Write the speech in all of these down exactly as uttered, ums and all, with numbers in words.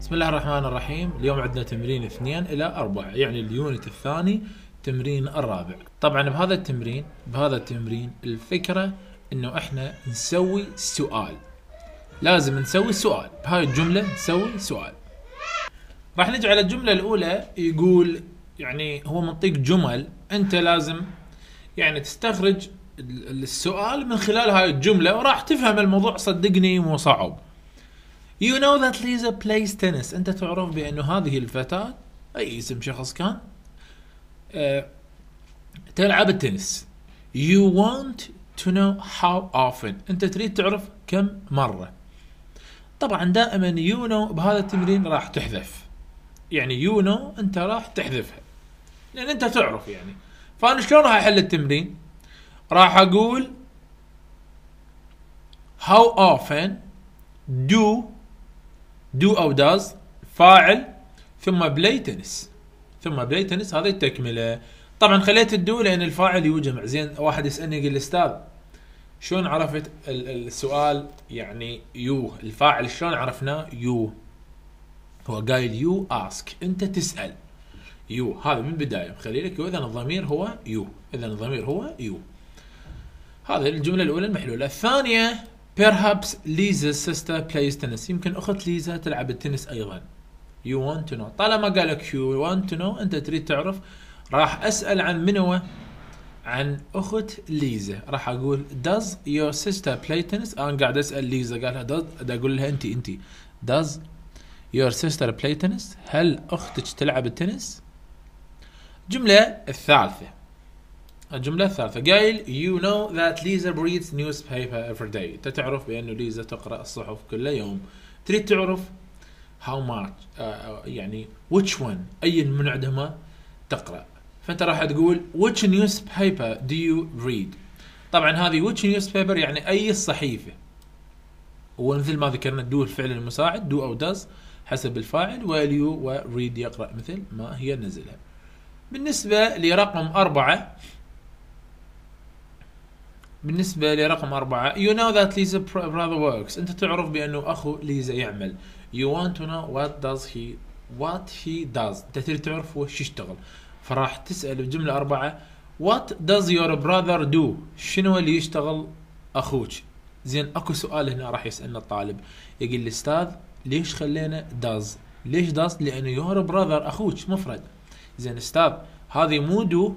بسم الله الرحمن الرحيم. اليوم عندنا تمرين اثنين الى اربعة، يعني اليونت الثاني تمرين الرابع. طبعا بهذا التمرين بهذا التمرين الفكرة انه احنا نسوي سؤال، لازم نسوي سؤال بهاي الجملة، نسوي سؤال. راح نجي على الجملة الاولى، يقول يعني هو منطيق جمل انت لازم يعني تستخرج السؤال من خلال هاي الجملة وراح تفهم الموضوع، صدقني مو صعب. You know that Lisa plays tennis. أنت تعرف بأنه هذه الفتاة، أي اسم شخص كان، أه، تلعب التنس. You want to know how often. أنت تريد تعرف كم مرة. طبعا دائما you know بهذا التمرين راح تحذف، يعني you know أنت راح تحذفها لأن أنت تعرف يعني. فأنا شلون راح أحل التمرين؟ راح أقول how often do do أو does فاعل، ثم بلاي تنس ثم بلاي تنس هذه التكملة. طبعا خليت الدو لأن الفاعل يجمع. زين واحد يسألني يقول أستاذ شلون عرفت السؤال يعني يو، الفاعل شلون عرفناه؟ يو هو قايل يو أسك، أنت تسأل. يو هذا من البداية خلي لك يو، إذا الضمير هو يو، إذا الضمير هو يو. هذه الجملة الأولى المحلولة. الثانية Perhaps Lisa's sister plays tennis. يمكن أخت ليزا تلعب التنس أيضا. You want to know. طالما قال لك you want to know أنت تريد تعرف، راح أسأل عن منو؟ عن أخت ليزا. راح أقول does your sister play tennis؟ أنا قاعد أسأل ليزا، قالها does، أقول لها أنت أنت does your sister play tennis؟ هل أختك تلعب التنس؟ الجملة الثالثة الجملة الثالثة قايل you know that Lisa reads newspaper every day. أنت تعرف بأنه ليزا تقرأ الصحف كل يوم. تريد تعرف how much، يعني which one، أي من عندهما تقرأ. فأنت راح تقول which newspaper do you read. طبعا هذه which newspaper يعني أي الصحيفة، ومثل ما ذكرنا do الفعل المساعد، do أو does حسب الفاعل، واليو وread يقرأ مثل ما هي نزلها. بالنسبة لرقم أربعة بالنسبة لرقم أربعة you know that Lisa brother works. أنت تعرف بأنه أخو ليزا يعمل. you want to know what does he what he does. أنت تريد تعرف وش يشتغل، فراح تسأل بجملة أربعة what does your brother do. شنو اللي يشتغل أخوك؟ زين أكو سؤال هنا راح يسألنا الطالب، يقول الأستاذ ليش خلينا does؟ ليش does؟ لأنه your brother أخوك مفرد. زين أستاذ هذه مو do،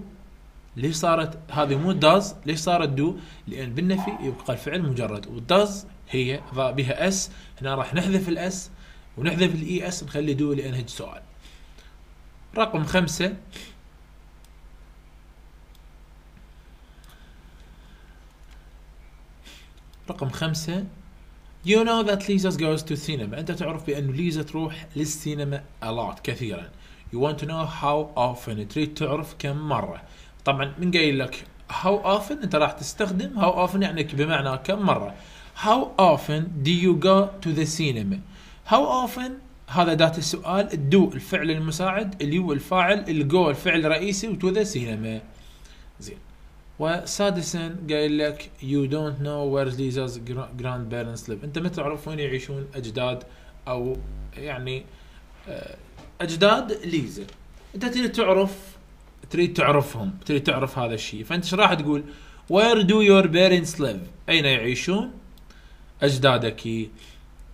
ليش صارت هذه مو داز؟ ليش صارت دو؟ لأن بالنفي يبقى الفعل مجرد، والداز هي بها اس، هنا راح نحذف الاس ونحذف الاي اس، نخلي دو لأنها سؤال. رقم خمسة رقم خمسة You know that Lisa goes to cinema. أنت تعرف بأن ليزا تروح للسينما a lot، كثيرا. You want to know how often. تريد تعرف كم مرة. طبعا من قايل لك how often انت راح تستخدم how often يعني بمعنى كم مرة. how often do you go to the cinema. how often هذا ذات السؤال، do الفعل المساعد، اليو الفاعل، الجو الفعل الرئيسي، وto the cinema. زين وسادسا قايل لك you don't know where Lisa's grandparents live. انت ما تعرف وين يعيشون اجداد او يعني اجداد ليزا، انت تريد تعرف تريد تعرفهم، تريد تعرف هذا الشيء. فانت ايش راح تقول؟ where do your parents live. اين يعيشون اجدادك.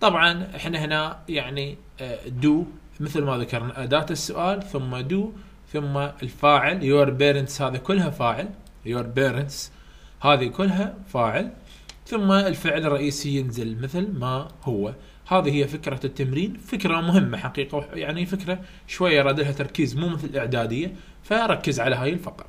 طبعا احنا هنا يعني do مثل ما ذكرنا اداة السؤال، ثم do، ثم الفاعل your parents هذا كلها فاعل، your parents هذه كلها فاعل، ثم الفعل الرئيسي ينزل مثل ما هو. هذه هي فكرة التمرين، فكرة مهمة حقيقة، يعني فكرة شوية راد لها تركيز، مو مثل الإعدادية، فركز على هاي الفقرة.